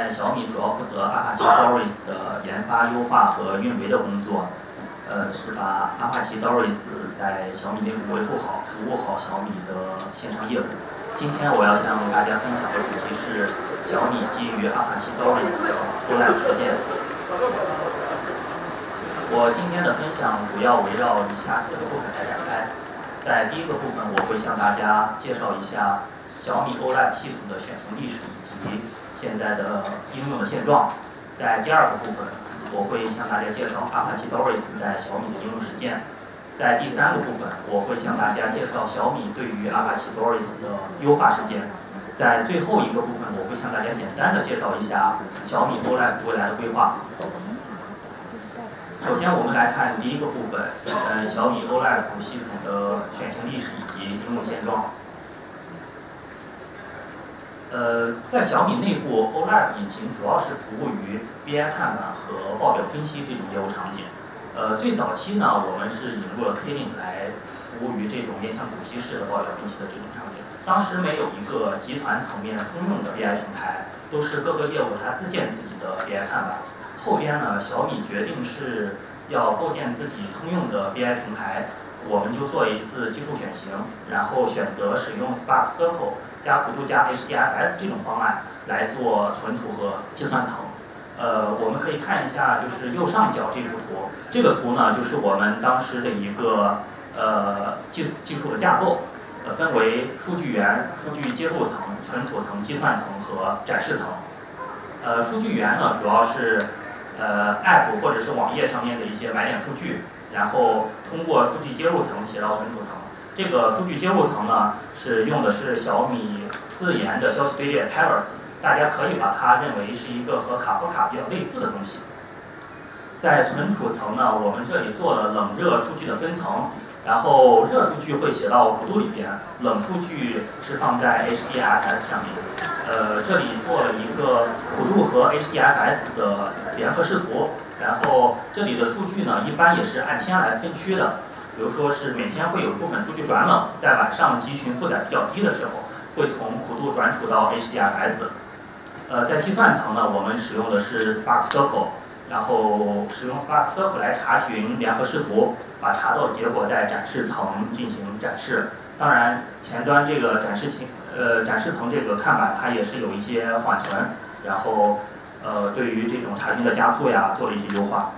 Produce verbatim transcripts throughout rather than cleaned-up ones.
在小米主要负责 Apache Doris 的研发、优化和运维的工作，呃，是把 Apache Doris 在小米内部维护好，服务好小米的线上业务。今天我要向大家分享的主题是小米基于 Apache Doris 的 O L A P 扩建。我今天的分享主要围绕以下四个部分来展开。在第一个部分，我会向大家介绍一下小米 O L A P 系统的选型历史以及现在的应用的现状。在第二个部分，我会向大家介绍 Apache Doris 在小米的应用实践。在第三个部分，我会向大家介绍小米对于 Apache Doris 的优化实践。在最后一个部分，我会向大家简单的介绍一下小米 O L A P 未来的规划。首先，我们来看第一个部分，呃，小米 O L A P 系统的选型历史以及应用现状。呃，在小米内部 ，O L A P 引擎主要是服务于 B I 看板和报表分析这种业务场景。呃，最早期呢，我们是引入了 Klink 来服务于这种面向主题式的报表分析的这种场景。当时没有一个集团层面通用的 B I 平台，都是各个业务它自建自己的 B I 看板。后边呢，小米决定是要构建自己通用的 B I 平台，我们就做一次技术选型，然后选择使用 Spark S Q L。加辅助加 H D F S 这种方案来做存储和计算层。呃，我们可以看一下，就是右上角这幅图，这个图呢就是我们当时的一个呃技技术的架构，呃，分为数据源、数据接入层、存储层、计算层和展示层。呃，数据源呢主要是呃 App 或者是网页上面的一些买点数据，然后通过数据接入层写到存储层。这个数据接入层呢，是用的是小米自研的消息队列 Kerberos， 大家可以把它认为是一个和卡夫卡比较类似的东西。在存储层呢，我们这里做了冷热数据的分层，然后热数据会写到库里边，冷数据是放在 H D F S 上面。呃，这里做了一个库和 H D F S 的联合视图，然后这里的数据呢，一般也是按天来分区的。比如说是每天会有一部分数据转冷，在晚上集群负载比较低的时候，会从库度转储到 H D F S。呃，在计算层呢，我们使用的是 Spark S Q L， 然后使用 Spark S Q L 来查询联合视图，把查到的结果在展示层进行展示。当然，前端这个展示层，呃，展示层这个看板它也是有一些缓存，然后呃，对于这种查询的加速呀，做了一些优化。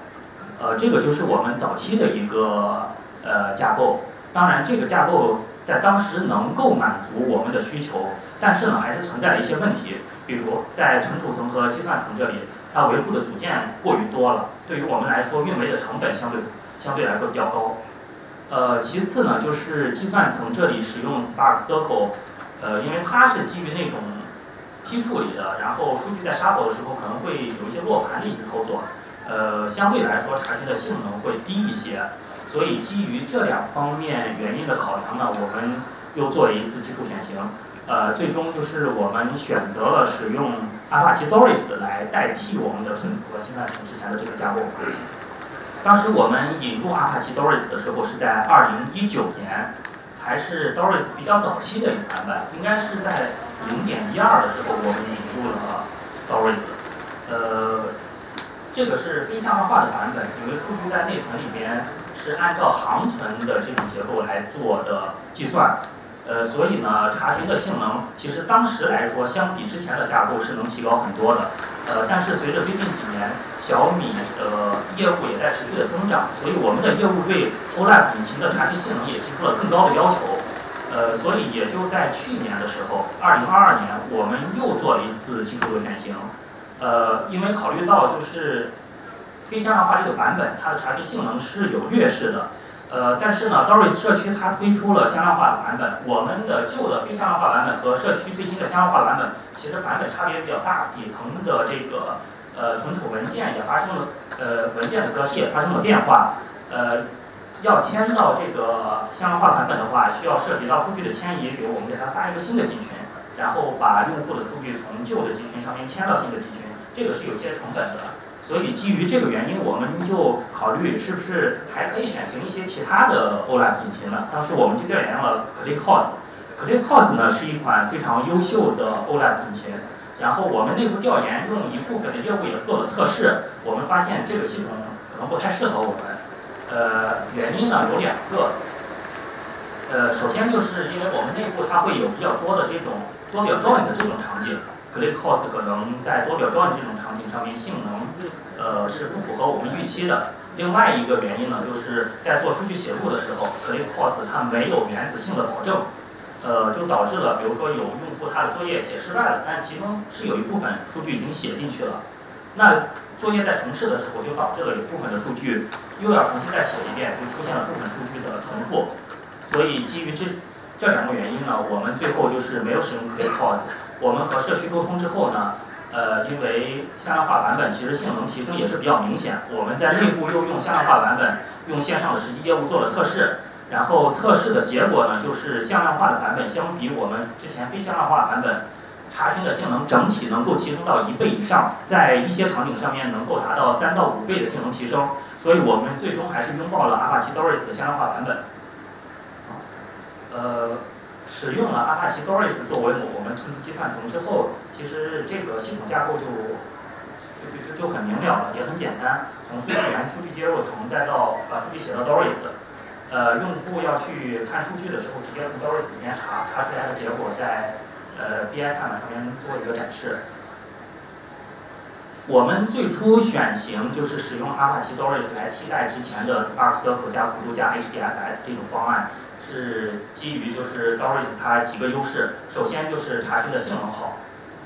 呃，这个就是我们早期的一个。呃，架构，当然这个架构在当时能够满足我们的需求，但是呢，还是存在一些问题，比如在存储层和计算层这里，它维护的组件过于多了，对于我们来说，运维的成本相对相对来说比较高。呃，其次呢，就是计算层这里使用 Spark S Q L， 呃，因为它是基于那种批处理的，然后数据在沙跑的时候可能会有一些落盘的一些操作，呃，相对来说查询的性能会低一些。所以基于这两方面原因的考量呢，我们又做了一次技术选型，呃，最终就是我们选择了使用 Apache Doris 来代替我们的存储和计算层之前的这个架构。当时我们引入 Apache Doris 的时候是在二零一九年，还是 Doris 比较早期的一个版本，应该是在 零点一二 的时候我们引入了 Doris。呃，这个是非下化的版本，因为数据在内存里面。是按照行存的这种结构来做的计算，呃，所以呢，查询的性能其实当时来说，相比之前的架构是能提高很多的，呃，但是随着最近几年小米的业务也在持续的增长，所以我们的业务对 O L A P 引擎的查询性能也提出了更高的要求，呃，所以也就在去年的时候，二零二二年，我们又做了一次技术的选型，呃，因为考虑到就是。非向量化这个版本，它的查询性能是有劣势的，呃，但是呢 ，Doris 社区它推出了向量化的版本，我们的旧的非向量化版本和社区最新的向量化版本，其实版本差别比较大，底层的这个呃存储文件也发生了呃文件的格式也发生了变化，呃，要迁到这个向量化版本的话，需要涉及到数据的迁移，比如我们给它发一个新的集群，然后把用户的数据从旧的集群上面迁到新的集群，这个是有些成本的。所以基于这个原因，我们就考虑是不是还可以选型一些其他的 O L A P 引擎呢？当时我们就调研了 ClickHouse，ClickHouse 呢是一款非常优秀的 O L A P 引擎，然后我们内部调研用一部分的业务也做了测试，我们发现这个系统可能不太适合我们。呃，原因呢有两个。呃，首先就是因为我们内部它会有比较多的这种多表 join 的这种场景 ，ClickHouse 可能在多表 join 这种场景上面性能呃是不符合我们预期的。另外一个原因呢，就是在做数据写入的时候 ，ClickHouse 它没有原子性的保证。呃，就导致了，比如说有用户他的作业写失败了，但其中是有一部分数据已经写进去了。那作业在重试的时候，就导致了有部分的数据又要重新再写一遍，就出现了部分数据的重复。所以基于这这两个原因呢，我们最后就是没有使用 ClickHouse。我们和社区沟通之后呢，呃，因为向量化版本其实性能提升也是比较明显，我们在内部又用向量化版本，用线上的实际业务做了测试。然后测试的结果呢，就是向量化的版本相比我们之前非向量化版本，查询的性能整体能够提升到一倍以上，在一些场景上面能够达到三到五倍的性能提升，所以我们最终还是拥抱了 Apache Doris 的向量化版本。呃，使用了 Apache Doris 作为我们存储计算层之后，其实这个系统架构就就 就, 就很明了了，也很简单，从数据源、数据接入层再到把数据写到 Doris。呃，用户要去看数据的时候，直接从 Doris 里面查，查出来的结果在呃 B I 看板上面做一个展示。我们最初选型就是使用 Apache Doris 来替代之前的 Spark S Q L 加弧度加 H D F S 这种方案，是基于就是 Doris 它几个优势，首先就是查询的性能好，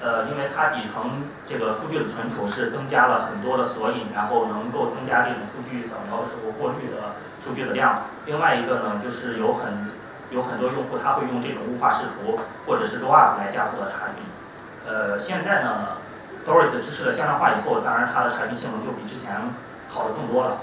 呃，因为它底层这个数据的存储是增加了很多的索引，然后能够增加这种数据扫描的时候过滤的数据的量。另外一个呢，就是有很有很多用户他会用这种物化视图或者是 O L A P 来加速的查询。呃，现在呢 ，Doris 支持了向量化以后，当然它的查询性能就比之前好的更多了。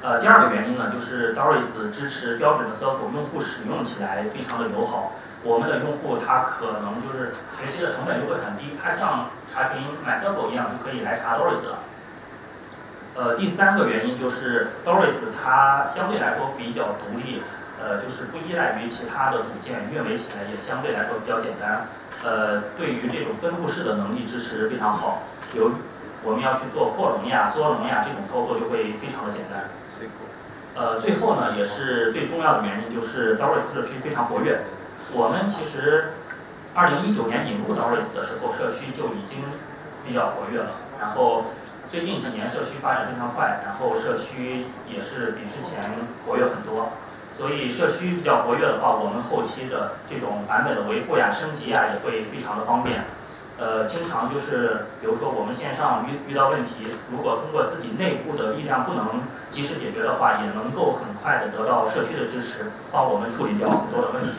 呃，第二个原因呢，就是 Doris 支持标准的 S Q L， 用户使用起来非常的友好。我们的用户他可能就是学习的成本就会很低，他像查询 MySQL 一样就可以来查 Doris 了。呃，第三个原因就是 Doris 它相对来说比较独立，呃，就是不依赖于其他的组件，运维起来也相对来说比较简单。呃，对于这种分布式的能力支持非常好，有我们要去做扩容呀、缩容呀这种操作就会非常的简单。呃，最后呢，也是最重要的原因就是 Doris 社区非常活跃。我们其实二零一九年引入 Doris 的时候，社区就已经比较活跃了，然后。最近几年社区发展非常快，然后社区也是比之前活跃很多，所以社区比较活跃的话，我们后期的这种版本的维护呀、升级呀也会非常的方便。呃，经常就是比如说我们线上遇遇到问题，如果通过自己内部的力量不能及时解决的话，也能够很快的得到社区的支持，帮我们处理掉很多的问题。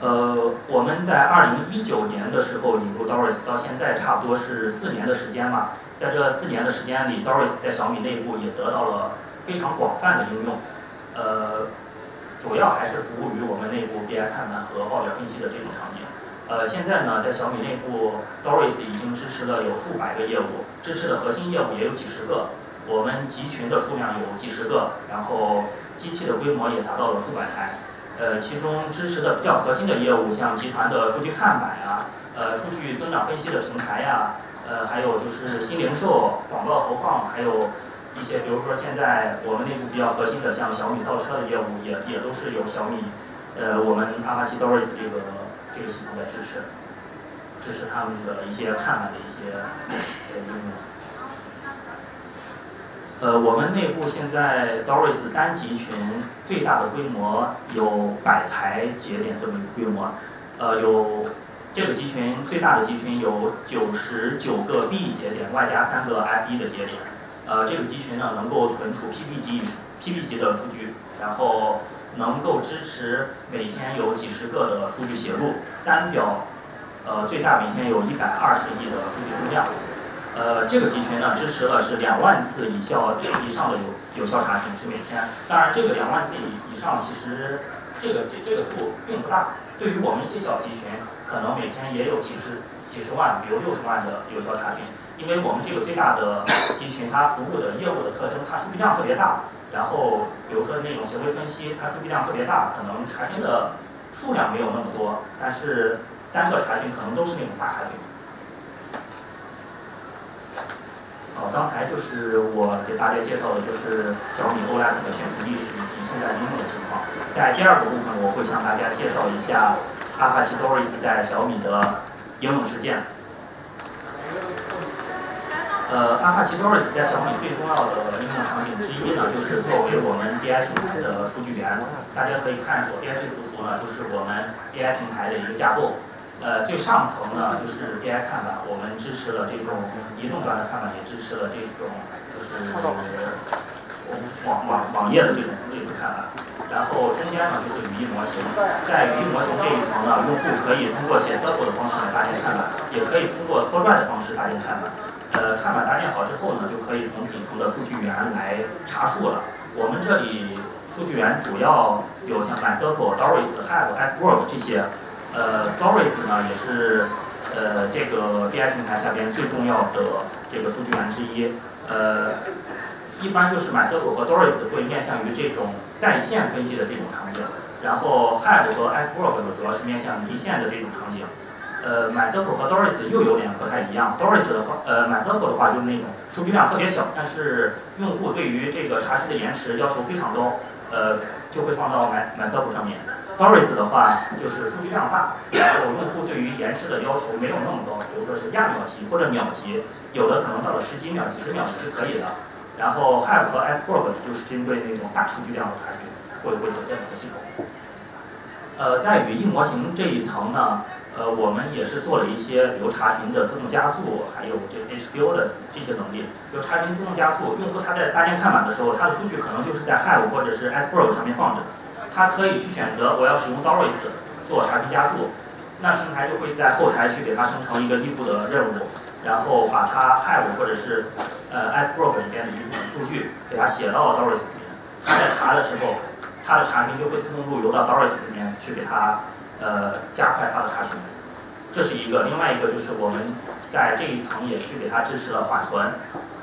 呃，我们在二零一九年的时候引入 Doris， 到现在差不多是四年的时间吧。在这四年的时间里 ，Doris 在小米内部也得到了非常广泛的应用。呃，主要还是服务于我们内部 B I 看板和报表分析的这种场景。呃，现在呢，在小米内部 ，Doris 已经支持了有数百个业务，支持的核心业务也有几十个。我们集群的数量有几十个，然后机器的规模也达到了数百台。呃，其中支持的比较核心的业务，像集团的数据看板啊，呃，数据增长分析的平台呀、啊，呃，还有就是新零售、广告投放，还有一些比如说现在我们内部比较核心的，像小米造车的业务也，也也都是由小米，呃，我们 Apache Doris 这个这个系统在支持，支持他们的一些看板的一些呃应用。呃，我们内部现在 Doris 单集群最大的规模有百台节点这么一个规模，呃，有这个集群最大的集群有九十九个 B 节点，外加三个 F 一 的节点，呃，这个集群呢能够存储 P B 级 P B 级的数据，然后能够支持每天有几十个的数据写入，单表呃最大每天有一百二十亿的数据容量。呃，这个集群呢支持了是两万次以效以上的有有效查询是每天，当然这个两万次以以上其实这个这这个数并不大，对于我们一些小集群，可能每天也有几十几十万，比如六十万的有效查询，因为我们这个最大的集群它服务的业务的特征，它数据量特别大，然后比如说那种行为分析，它数据量特别大，可能查询的数量没有那么多，但是单个查询可能都是那种大查询。哦，刚才就是我给大家介绍的就是小米 O L A P 的悬浮历史以及现在应用的情况。在第二个部分，我会向大家介绍一下 Apache Doris 在小米的应用实践。呃 ，Apache Doris 在小米最重要的应用场景之一呢，就是作为我们 B I 平台的数据源。大家可以看左边这幅图呢，就是我们 B I 平台的一个架构。呃，最上层呢就是 B I 看板，我们支持了这种移动端的看板，也支持了这种就是网网网页的这种这种看板。然后中间呢就是语义模型，在语义模型这一层呢，用户可以通过写 circle 的方式来搭建看板，也可以通过拖拽的方式搭建看板。呃，看板搭建好之后呢，就可以从底层的数据源来查数了。我们这里数据源主要有像 MySQL、Doris、Hive、Iceberg 这些。呃 ，Doris 呢也是呃这个 B I 平台下边最重要的这个数据源之一。呃，一般就是 MySQL 和 Doris 会面向于这种在线分析的这种场景，然后 Hive 和 Iceberg 呢主要是面向离线的这种场景。呃 ，MySQL 和 Doris 又有点不太一样。Doris 的话，呃 ，MySQL 的话就是那种数据量特别小，但是用户对于这个查询的延迟要求非常高，呃，就会放到 My MySQL 上面。Doris 的话就是数据量大，然后用户对于延迟的要求没有那么高，比如说是亚秒级或者秒级，有的可能到了十几秒、几十秒是可以的。然后 Hive 和 Iceberg 就是针对那种大数据量的查询，会会走这两个系统。呃，在语义模型这一层呢。呃，我们也是做了一些，比如查询的自动加速，还有这 H Q 的这些能力。比如查询自动加速，用户他在搭建看板的时候，他的数据可能就是在 Hive 或者是 Iceberg 上面放着，他可以去选择我要使用 Doris 做查询加速，那平台就会在后台去给他生成一个预估的任务，然后把它 Hive 或者是呃 Iceberg 里边的一部分数据给它写到 Doris 里面。他在查的时候，他的查询就会自动路由到 Doris 里面去给他。呃，加快它的查询，这是一个。另外一个就是我们在这一层也去给它支持了缓存。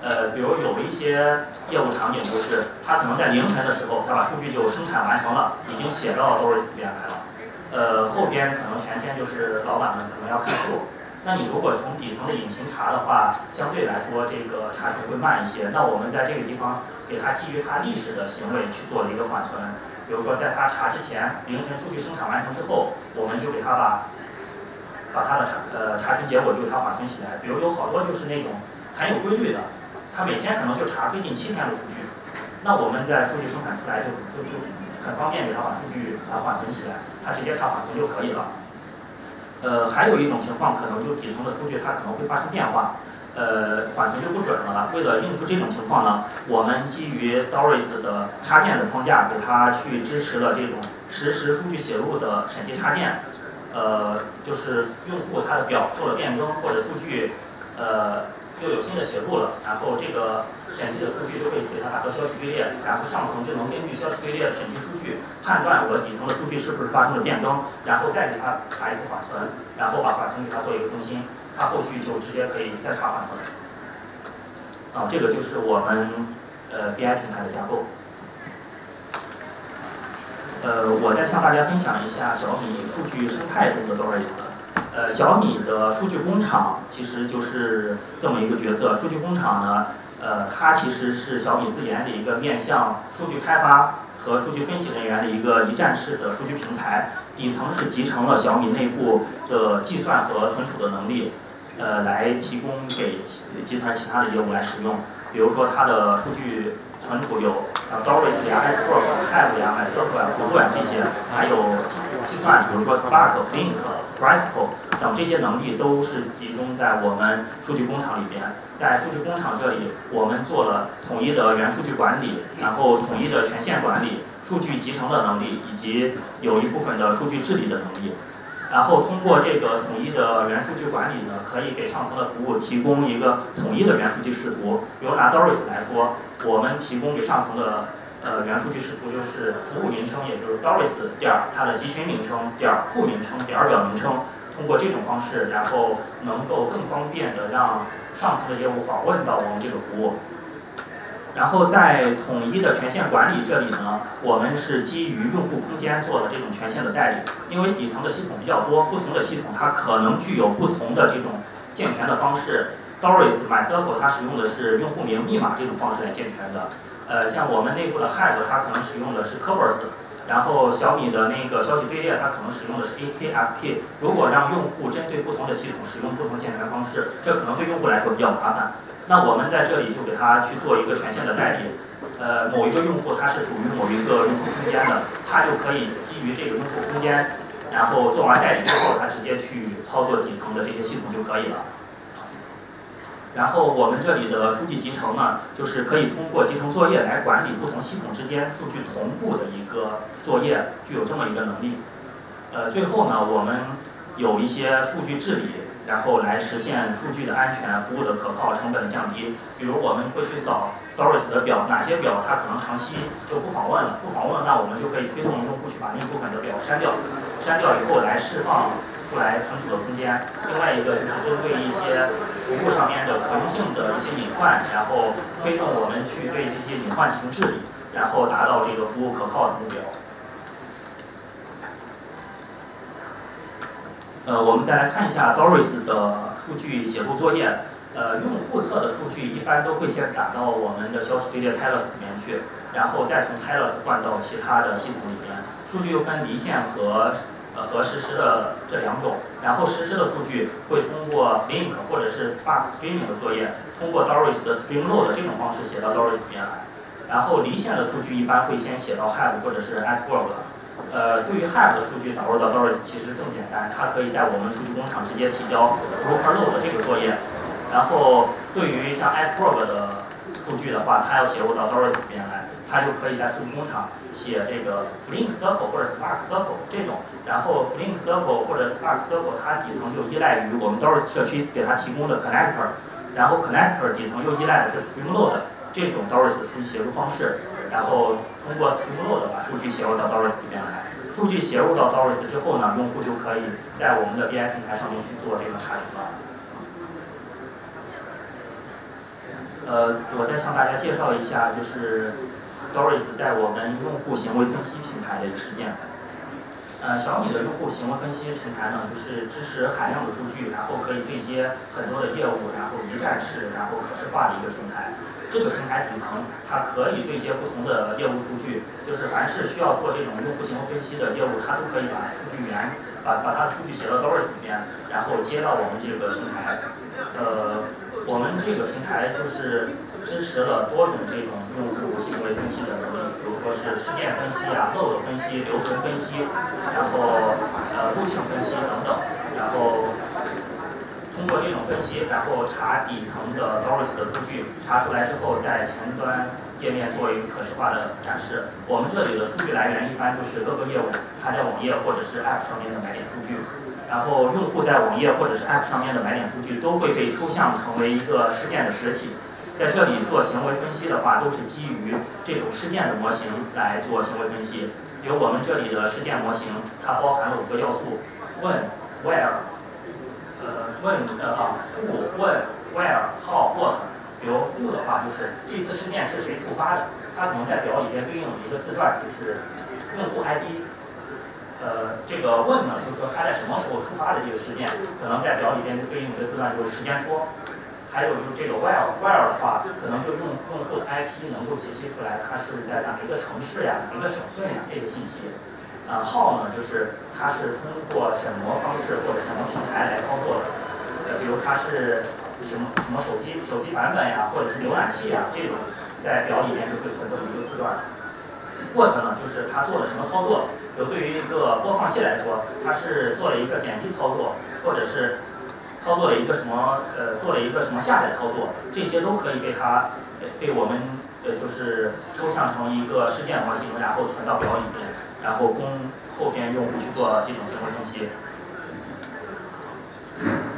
呃，比如有一些业务场景，就是它可能在凌晨的时候，它把数据就生产完成了，已经写到 Doris 里面来了。呃，后边可能全天就是老板们可能要看数。那你如果从底层的引擎查的话，相对来说这个查询会慢一些。那我们在这个地方给它基于它历史的行为去做了一个缓存。比如说，在他查之前，凌晨数据生产完成之后，我们就给他把把他的查呃查询结果就给他缓存起来。比如有好多就是那种很有规律的，他每天可能就查最近七天的数据，那我们在数据生产出来就就就很方便给他把数据啊缓存起来，他直接查缓存就可以了。呃，还有一种情况，可能就底层的数据它可能会发生变化，呃，缓存就不准了。为了应付这种情况呢，我们基于 Doris 的插件的框架，给它去支持了这种实时数据写入的审计插件。呃，就是用户他的表做了变更，或者数据呃又有新的写入了，然后这个审计的数据就会给它打到消息队列，然后上层就能根据消息队列的审计数据判断我底层的数据是不是发生了变更，然后再给它查一次缓存，然后把缓存给它做一个更新。它后续就直接可以再查缓存。啊，这个就是我们呃 B I 平台的架构。呃，我再向大家分享一下小米数据生态中的 Doris。呃，小米的数据工厂其实就是这么一个角色。数据工厂呢，呃，它其实是小米自研的一个面向数据开发和数据分析人员的一个一站式的数据平台。底层是集成了小米内部的计算和存储的能力，呃，来提供给集团其他的业务来使用。比如说，它的数据存储有像 Doris 呀、Iceberg 呀、Hive 呀、MySQL 呀、Google 呀这些，还有计算，比如说 Spark、Flink、Grassful 等这些能力都是集中在我们数据工厂里边。在数据工厂这里，我们做了统一的元数据管理，然后统一的权限管理。数据集成的能力，以及有一部分的数据治理的能力，然后通过这个统一的元数据管理呢，可以给上层的服务提供一个统一的元数据视图。比如拿 Doris 来说，我们提供给上层的呃元数据视图就是服务名称，也就是 Doris 点儿它的集群名称点儿库名称点儿表名称。通过这种方式，然后能够更方便的让上层的业务访问到我们这个服务。然后在统一的权限管理这里呢，我们是基于用户空间做了这种权限的代理，因为底层的系统比较多，不同的系统它可能具有不同的这种健全的方式。Doris、MySQL 它使用的是用户名密码这种方式来健全的，呃，像我们内部的 Hive 它可能使用的是 Kerberos。 然后小米的那个消息队列，它可能使用的是 A K S K。如果让用户针对不同的系统使用不同健全方式，这可能对用户来说比较麻烦。那我们在这里就给他去做一个权限的代理。呃，某一个用户他是属于某一个用户空间的，他就可以基于这个用户空间，然后做完代理之后，他直接去操作底层的这些系统就可以了。然后我们这里的数据集成呢，就是可以通过集成作业来管理不同系统之间数据同步的一个作业，具有这么一个能力。呃，最后呢，我们有一些数据治理，然后来实现数据的安全、服务的可靠、成本的降低。比如我们会去扫 Doris 的表，哪些表它可能长期就不访问了，不访问，那我们就可以推动用户去把那部分的表删掉，删掉以后来释放出来存储的空间。另外一个就是针对一些 服务上面的可能性的一些隐患，然后推动我们去对这些隐患进行治理，然后达到这个服务可靠的目标。呃，我们再来看一下 Doris 的数据写入作业。呃，用户侧的数据一般都会先打到我们的消息队列 Tables 里面去，然后再从 Tables 灌到其他的系统里面。数据又分离线和 呃和实时的这两种，然后实时的数据会通过 Flink 或者是 Spark Streaming 的作业，通过 Doris 的 Stream Load 的这种方式写到 Doris 里面来。然后离线的数据一般会先写到 Hive 或者是 Iceberg。呃，对于 Hive 的数据导入到 Doris 其实更简单，它可以在我们数据工厂直接提交 Broker Load 的这个作业。然后对于像 Iceberg 的数据的话，它要写入到 Doris 里面来，它就可以在数据工厂 写这个 Flink Circle 或者 Spark Circle 这种，然后 Flink Circle 或者 Spark Circle 它底层就依赖于我们 Doris 社区给它提供的 Connector， 然后 Connector 底层又依赖的是 Stream Load 这种 Doris 数据写入方式，然后通过 Stream Load 把数据写入到 Doris 里面来。数据写入到 Doris 之后呢，用户就可以在我们的 B I 平台上面去做这个查询了。 呃，我再向大家介绍一下，就是 Doris 在我们用户行为分析平台的一个实践。呃，小米的用户行为分析平台呢，就是支持海量的数据，然后可以对接很多的业务，然后一站式，然后可视化的一个平台。这个平台底层，它可以对接不同的业务数据，就是凡是需要做这种用户行为分析的业务，它都可以把数据源，把把它数据写到 Doris 里面，然后接到我们这个平台。呃，我们这个平台就是 支持了多种这种用户行为分析的能力，比如说是事件分析啊、漏斗分析、留存分析，然后呃路径分析等等。然后通过这种分析，然后查底层的 Doris 的数据，查出来之后，在前端页面做一个可视化的展示。我们这里的数据来源一般就是各个业务它在网页或者是 App 上面的买点数据，然后用户在网页或者是 App 上面的买点数据都会被抽象成为一个事件的实体。 在这里做行为分析的话，都是基于这种事件的模型来做行为分析。由我们这里的事件模型，它包含了五个要素：问、where， 呃，问呃啊 ，who、问、where、how、what。比如 who 的话，就是这次事件是谁触发的？它可能在表里边对应一个字段，就是用户 I D。呃，这个问呢，就是说它在什么时候触发的这个事件，可能在表里边对应一个字段就是时间说。 还有就是这个 while while 的话，可能就用用户的 I P 能够解析出来，它是在哪一个城市呀、哪一个省份呀这个信息。呃 ，how 呢，就是它是通过什么方式或者什么平台来操作的，呃，比如它是什么什么手机手机版本呀，或者是浏览器呀这种，在表里面就会存这么一个字段。what 呢，就是它做了什么操作，就对于一个播放器来说，它是做了一个点击操作，或者是 操作了一个什么，呃，做了一个什么下载操作，这些都可以被它，呃，被我们，呃，就是抽象成一个事件模型，然后存到表里面，然后供后边用户去做这种行为分析。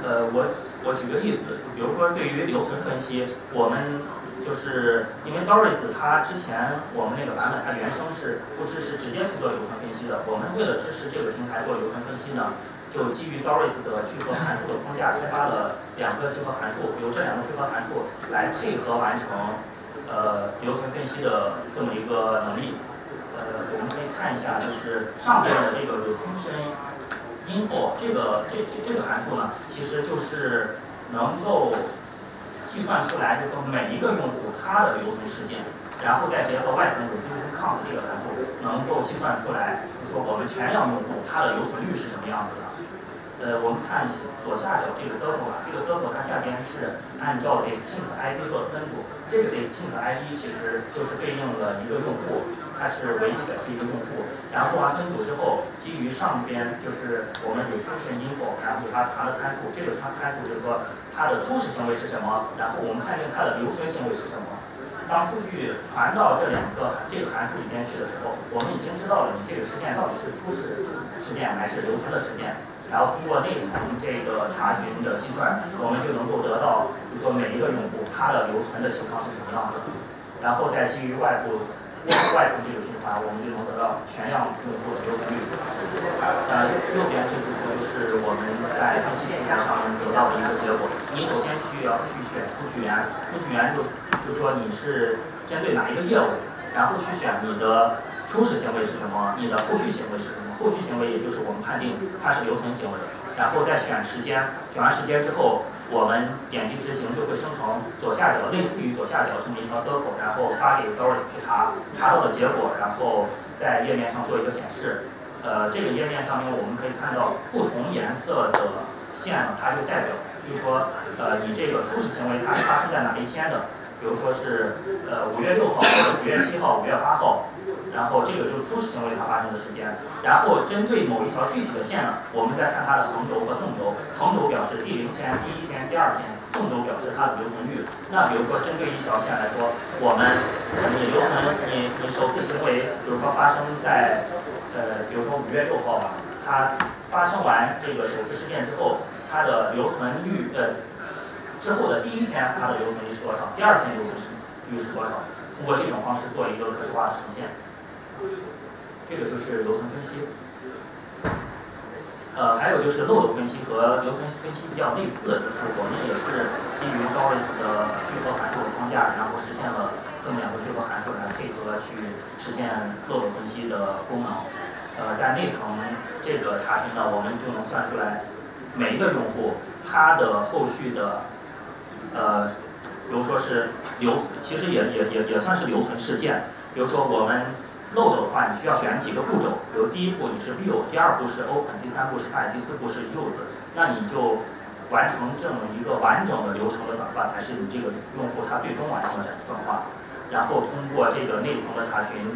呃，我我举个例子，比如说对于留存分析，我们就是因为 Doris 它之前我们那个版本它原生是不支持直接去做留存分析的，我们为了支持这个平台做留存分析呢， 就基于 Doris 的聚合函数的框架，开发了两个聚合函数，由这两个聚合函数来配合完成呃流程分析的这么一个能力。呃，我们可以看一下，就是上边的这个 retention info 这个这这这个函数呢，其实就是能够计算出来，就是每一个用户他的留存时间，然后再结合外层 retention count 这个函数，能够计算出来，就是说我们全量用户他的留存率是什么样子的。呃，我们看左下角这个 circle 啊，这个 circle 它下边是按照 distinct I D 做分布，这个 distinct I D 其实就是对应了一个用户，它是唯一的这个用户。然后啊，分组之后，基于上边就是我们 retention info， 然后给它查了参数，这个参参数就是说它的初始行为是什么，然后我们判定它的留存行为是什么。当数据传到这两个这个函数里面去的时候，我们已经知道了你这个事件到底是初始事件还是留存的事件。然后通过内层这个查询的计算，我们就能够得到，比如说每一个用户他的留存的情况是什么样子，然后再基于外部外层这个循环，我们就能得到全量用户的留存率。呃，右边这部分就是我们在分析数据上得到的一个结果。你首先需要去选数据源，数据源就就说你是针对哪一个业务，然后去选你的初始行为是什么，你的后续行为是什么。后续行为也就是我们判定它是留存行为，然后再选时间，选完时间之后，我们点击执行就会生成左下角类似于左下角这么一条 circle， 然后发给 Doris 去查，查到的结果，然后在页面上做一个显示。呃，这个页面上面我们可以看到不同颜色的线呢，它就代表，就是说，呃，你这个初始行为它发生在哪一天的，比如说是呃五月六号、五月七号、五月八号。然后这个就是初始行为它发生的时间，然后针对某一条具体的线呢，我们再看它的横轴和纵轴。横轴表示第零天、第一天、第二天，纵轴表示它的留存率。那比如说针对一条线来说，我们你留存你你首次行为，比如说发生在呃，比如说五月六号吧，它发生完这个首次事件之后，它的留存率呃之后的第一天它的留存率是多少？第二天留存率是多少？通过这种方式做一个可视化的呈现。这个就是流程分析，呃，还有就是漏斗分析和流程分析比较类似，就是我们也是基于 Doris 的聚合函数框架，然后实现了这么两个聚合函数来配合去实现漏斗分析的功能。呃，在内层这个查询呢，我们就能算出来每一个用户他的后续的呃，比如说是留，其实也也也也算是留存事件，比如说我们。漏斗的话，你需要选几个步骤，比如第一步你是 view， 第二步是 open， 第三步是 buy， 第四步是 use， 那你就完成这么一个完整的流程的转化，才是你这个用户他最终完成的转化。然后通过这个内层的查询，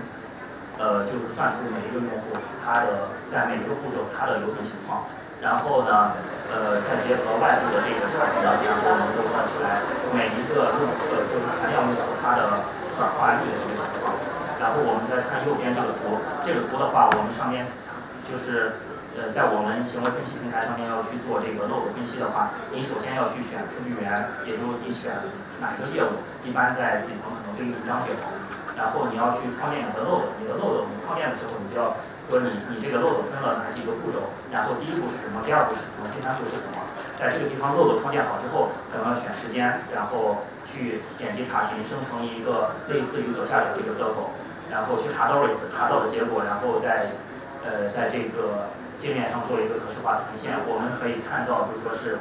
呃，就是算出每一个用户他的在每一个步骤他的留存情况。然后呢，呃，再结合外部的这个查询，然后能够算出来每一个用户的就是全量用户他的转化率的这个情况。然后我们再看右边这个图，这个图的话，我们上面就是呃，在我们行为分析平台上面要去做这个漏斗分析的话，你首先要去选数据源，也就是你选哪一个业务，一般在底层可能对应一张表，然后你要去创建你的漏斗，你的漏斗你创建的时候，你就要说你你这个漏斗分了哪几个步骤，然后第一步是什么，第二步是什么，第三步是什么，在这个地方漏斗创建好之后，可能要选时间，然后去点击查询，生成一个类似于左下角这个 circle。然后去查 Doris 查到的结果，然后在呃在这个界面上做一个可视化呈现。我们可以看到，就是说是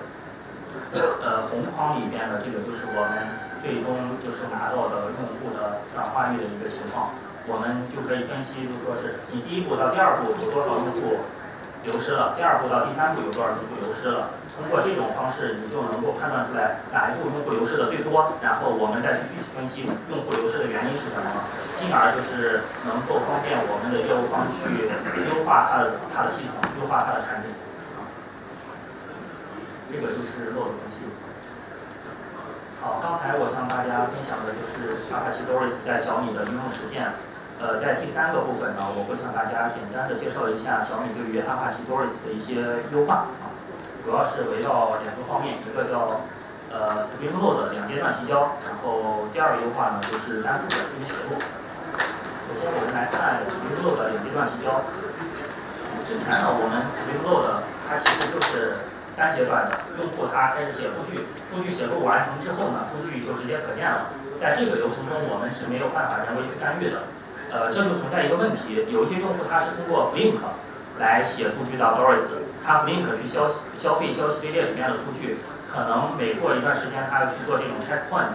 呃红框里边的这个就是我们最终就是拿到的用户的转化率的一个情况。我们就可以分析，就是说是你第一步到第二步有多少用户流失了，第二步到第三步有多少用户流失了。通过这种方式，你就能够判断出来哪一步用户流失的最多，然后我们再去具体分析用户流失的原因是什么，进而就是能够方便我们的业务方去优化它的它的系统，优化它的产品。这个就是漏斗分析。好，刚才我向大家分享的就是 Apache Doris 在小米的应用实践。呃，在第三个部分呢，我会向大家简单的介绍一下小米对于 Apache Doris 的一些优化。主要是围绕两个方面，一个叫呃 Stream Load 的两阶段提交，然后第二个优化呢就是单步的数据写入。首先我们来看 Stream Load 的两阶段提交。之前呢，我们 Stream Load 它其实就是单阶段的，用户他开始写数据，数据写入完成之后呢，数据就直接可见了。在这个流程中我们是没有办法人为去干预的。呃，这就存在一个问题，有一些用户他是通过 Flink 来写数据到 Doris， 他 Flink 去消消费消息队列里面的数据，可能每过一段时间他要去做这种 checkpoint，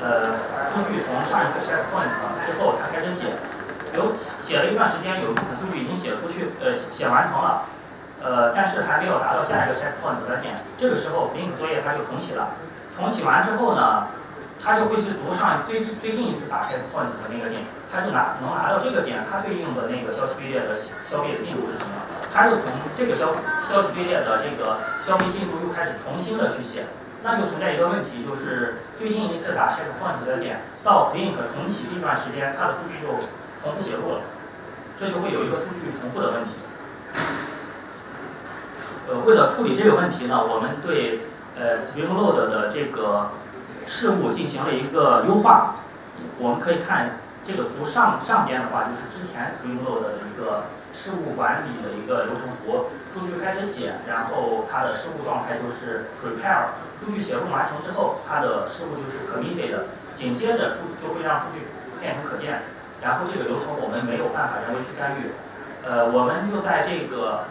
呃，数据从上一次 checkpoint 之后他开始写，有写了一段时间，有一部分数据已经写出去，呃，写完成了。 呃，但是还没有达到下一个 checkpoint 的点，这个时候 Flink 作业它就重启了。重启完之后呢，它就会去读上最最近一次打 checkpoint 的那个点，它就拿能拿到这个点，它对应的那个消息队列的消费的进度是什么？它就从这个消消息队列的这个消费进度又开始重新的去写，那就存在一个问题，就是最近一次打 checkpoint 的点到 Flink 重启这段时间，它的数据就重复写入了，这就会有一个数据重复的问题。 呃，为了处理这个问题呢，我们对呃 Stream Load 的这个事务进行了一个优化。我们可以看这个图上上边的话，就是之前 Stream Load 的一个事务管理的一个流程图，数据开始写，然后它的事务状态就是 prepare， 数据写入完成之后，它的事务就是 committed， 紧接着数就会让数据变成可见。然后这个流程我们没有办法人为去干预，呃，我们就在这个。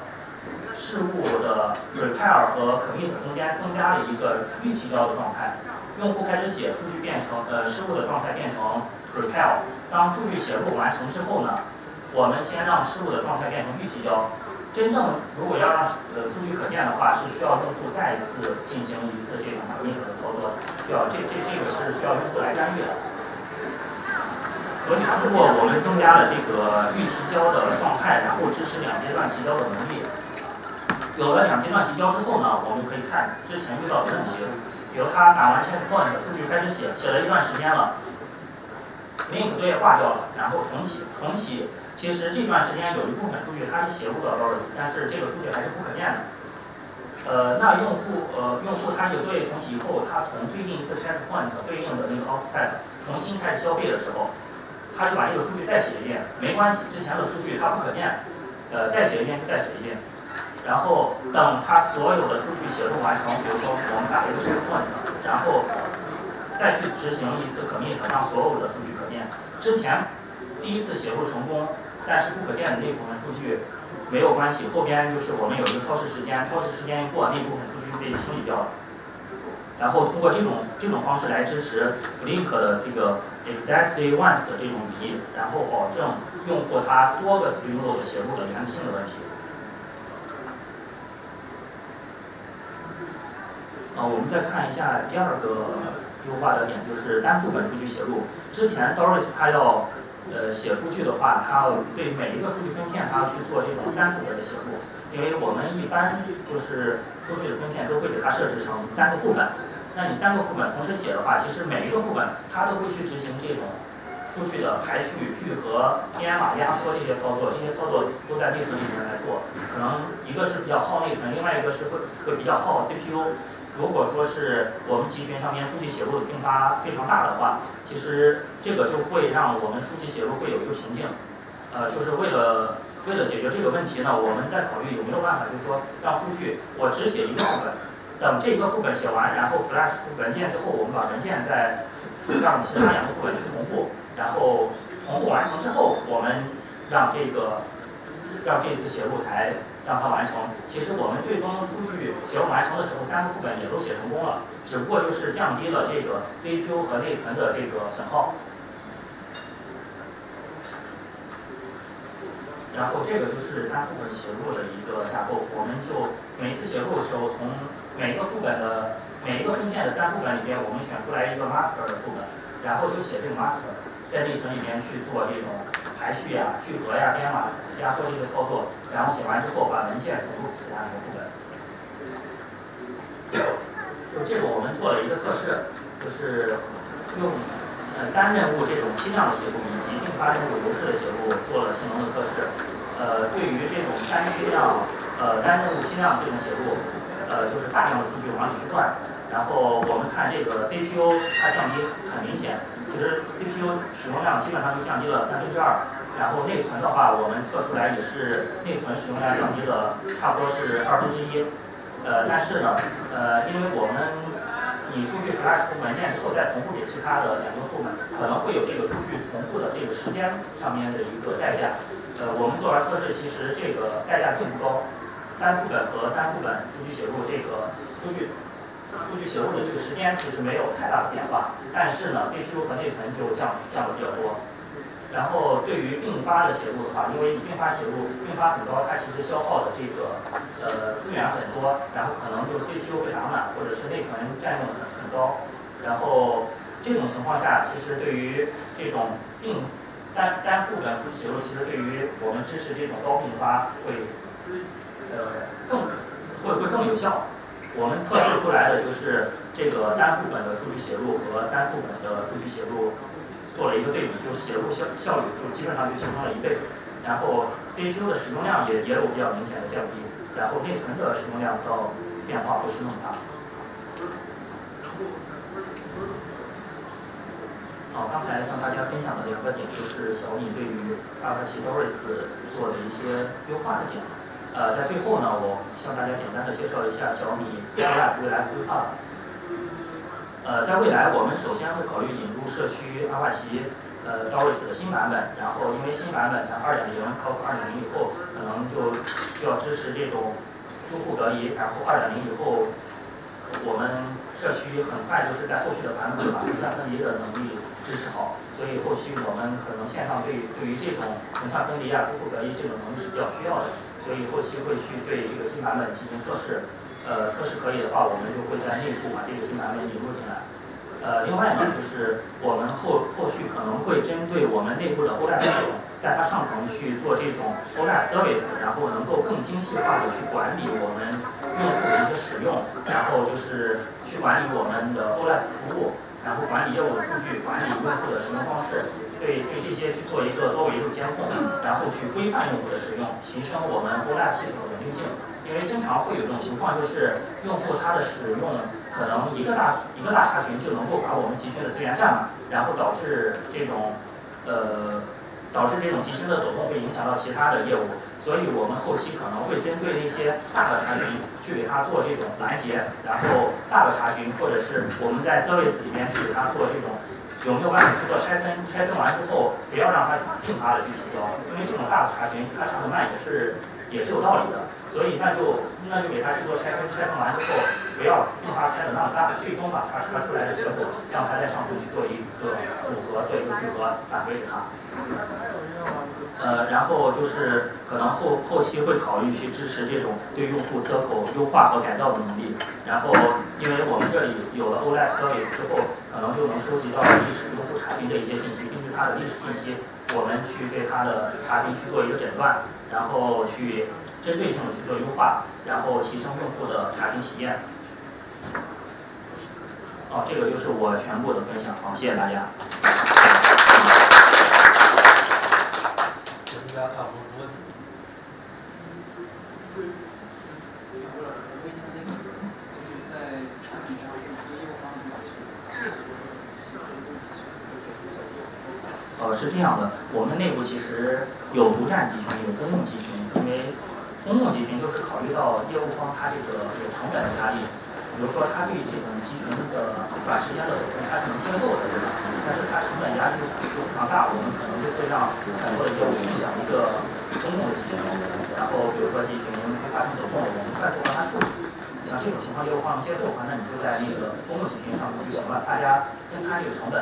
事务的 prepare 和 commit 中间增加了一个预提交的状态，用户开始写数据变成呃事务的状态变成 prepare。当数据写入完成之后呢，我们先让事务的状态变成预提交。真正如果要让呃数据可见的话，是需要用户再一次进行一次这种 commit 的操作，需要这这这个是需要用户来干预的。所以通过我们增加了这个预提交的状态，然后支持两阶段提交的能力。 有了两阶段提交之后呢，我们可以看之前遇到的问题，比如他打完 checkpoint 数据开始写，写了一段时间了 ，Flink 作业挂掉了，然后重启，重启。其实这段时间有一部分数据它是写入了 Doris， 但是这个数据还是不可见的。呃，那用户呃用户他这个作业重启以后，他从最近一次 checkpoint 对应的那个 offset 重新开始消费的时候，他就把这个数据再写一遍，没关系，之前的数据它不可见，呃，再写一遍就再写一遍。 然后等它所有的数据写入完成，比如说我们打一个 checkpoint， 然后再去执行一次 commit， 让所有的数据可见。之前第一次写入成功，但是不可见的那部分数据没有关系，后边就是我们有一个超时时间，超时时间一过，那部分数据被清理掉了。然后通过这种这种方式来支持 Flink 的这个 exactly once 的这种比，然后保证用户他多个 stream load 写入的原性的问题。 啊、呃，我们再看一下第二个优化的点，就是单副本数据写入。之前 Doris 它要呃写数据的话，它要对每一个数据分片，它要去做这种三副本的写入。因为我们一般就是数据的分片都会给它设置成三个副本。那你三个副本同时写的话，其实每一个副本它都会去执行这种数据的排序、聚合、编码、压缩这些操作，这些操作都在内存里面来做。可能一个是比较耗内存，另外一个是会会比较耗 C P U。 如果说是我们集群上面数据写入的并发非常大的话，其实这个就会让我们数据写入会有一个瓶颈。呃，就是为了为了解决这个问题呢，我们在考虑有没有办法，就是说让数据我只写一个副本，等这个副本写完，然后 flash 出文件之后，我们把文件再让其他两个副本去同步，然后同步完成之后，我们让这个让这次写入才。 让它完成。其实我们最终数据写入完成的时候，三个副本也都写成功了，只不过就是降低了这个 C P U 和内存的这个损耗。然后这个就是单副本写入的一个架构。我们就每一次写入的时候，从每一个副本的每一个分片的三副本里边，我们选出来一个 master 的副本，然后就写这个 master 在内存里边去做这种排序呀、聚合呀、编码。 压缩这个操作，然后写完之后把文件同步其他的部分。就这个我们做了一个测试，就是用呃单任务这种批量的写入以及并发任务流式的写入做了性能的测试。呃，对于这种单批量呃单任务批量这种写入，呃就是大量的数据往里去灌，然后我们看这个 C P U 它降低很明显，其实 C P U 使用量基本上就降低了三分之二。 然后内存的话，我们测出来也是内存使用量降低了，差不多是二分之一。呃，但是呢，呃，因为我们你数据传它文件之后再同步给其他的两个部门，可能会有这个数据同步的这个时间上面的一个代价。呃，我们做完测试，其实这个代价并不高，单副本和三副本数据写入这个数据。 数据写入的这个时间其实没有太大的变化，但是呢 ，C P U 和内存就降降的比较多。然后对于并发的写入的话，因为你并发写入并发很高，它其实消耗的这个呃资源很多，然后可能就 C P U 被打满，或者是内存占用很很高。然后这种情况下，其实对于这种并单单副本数据写入，其实对于我们支持这种高并发会呃更会会更有效。 我们测试出来的就是这个单副本的数据写入和三副本的数据写入做了一个对比，就是写入效效率就基本上就形成了一倍，然后 C P U 的使用量也也有比较明显的降低，然后内存的使用量到变化不是那么大。好，刚才向大家分享的两个点就是小米对于 Apache Doris 做的一些优化的点。 呃，在最后呢，我向大家简单的介绍一下小米 OLAP 未来规划。呃，在未来，我们首先会考虑引入社区阿帕奇呃 Doris 的新版本，然后因为新版本它 二点零 包括 二点零 以后，可能就需要支持这种用户隔离，然后 二点零 以后，我们社区很快就是在后续的版本把分散分离的能力支持好，所以后续我们可能线上对对于这种分散分离啊、用户隔离这种能力是比较需要的。 所以后期会去对这个新版本进行测试，呃，测试可以的话，我们就会在内部把这个新版本引入进来。呃，另外呢，就是我们后后续可能会针对我们内部的 O L A P 系统，在它上层去做这种 O L A P service， 然后能够更精细化的去管理我们用户的一个使用，然后就是去管理我们的 O L A P 服务，然后管理业务数据，管理用户的使用方式。 对对这些去做一个多维度监控，然后去规范用户的使用，提升我们 O L A P 系统的稳定性。因为经常会有一种情况，就是用户他的使用可能一个大一个大查询就能够把我们集群的资源占满，然后导致这种呃导致这种集群的走动会影响到其他的业务。所以我们后期可能会针对那些大的查询去给他做这种拦截，然后大的查询或者是我们在 service 里面去给他做这种。 有没有办法去做拆分？拆分完之后，不要让它并发的去提交，因为这种大的查询它查得慢也是也是有道理的。所以那就那就给它去做拆分，拆分完之后不要并发开得那么大，最终把它查出来的结果让它在上层去做一个组合，做一个聚合反馈给它。呃，然后就是可能后后期会考虑去支持这种对用户 circle 优化和改造的能力。然后因为我们这里有了 O L A P service 之后。 可能就能收集到历史用户查询的一些信息，根据它的历史信息，我们去对它的查询去做一个诊断，然后去针对性的去做优化，然后提升用户的查询体验。哦，这个就是我全部的分享，好，谢谢大家。大家看有什么问题？ 呃，是这样的，我们内部其实有独占集群，有公共集群。因为公共集群就是考虑到业务方它这个有成本的压力，比如说它对这种集群的短时间的活动，它可能接受是这样，但是它成本压力就非常大，我们可能就会让很多的业务影响一个公共的集群，然后比如说集群发生走动，我们快速帮它处理。像这种情况业务方接受的话，那你就在那个公共集群上就行了，大家。 分摊这个成本，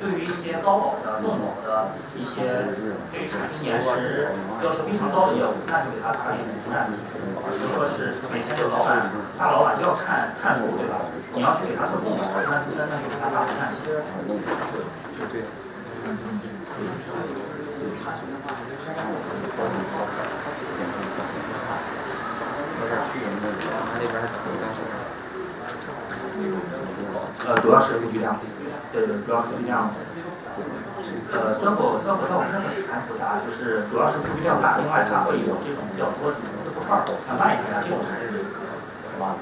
对于一些高保的、重保的一些对查询延时要求非常高的业务，那就给他查询独占集群。比如说是每天有老板，大老板就要看看书，对吧？你要去给他做重保，那那那就给他打独占集群。对。呃，主要是数据量。 对对，主要数据量，呃 ，circle circle 在我们这里很复杂，就是主要是数据量大，另外它会有这种比较多的字符串儿，像慢一点这种还是，是吧？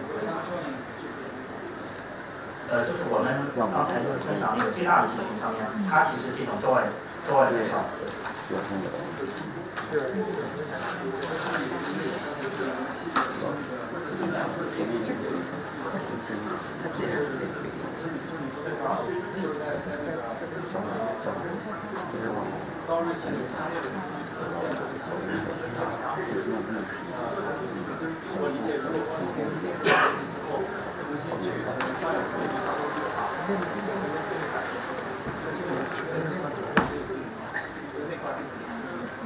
呃，就是我们刚才就是分享那个最大的集群上面，它其实这种招外招外太少。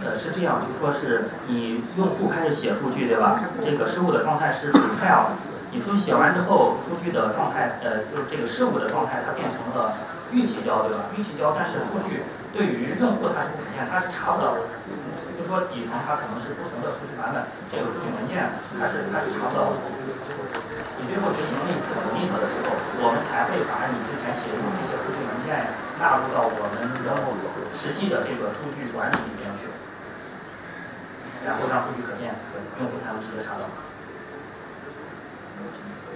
呃，是这样，就说是你用户开始写数据，对吧？这个事务的状态是 child， 你数据写完之后，数据的状态，呃，就是这个事务的状态，它变成了预期交，对吧？预期交，但是数据对于用户它是不可见，它是查不到的。就说底层它可能是不同的数据版本，这个数据文件它是它是查不到的。你最后执行一次 commit 的时候，我们才会把你之前写入的一些数据文件纳入到我们然后实际的这个数据管理里面去，然后让数据可见，用户才能直接查到。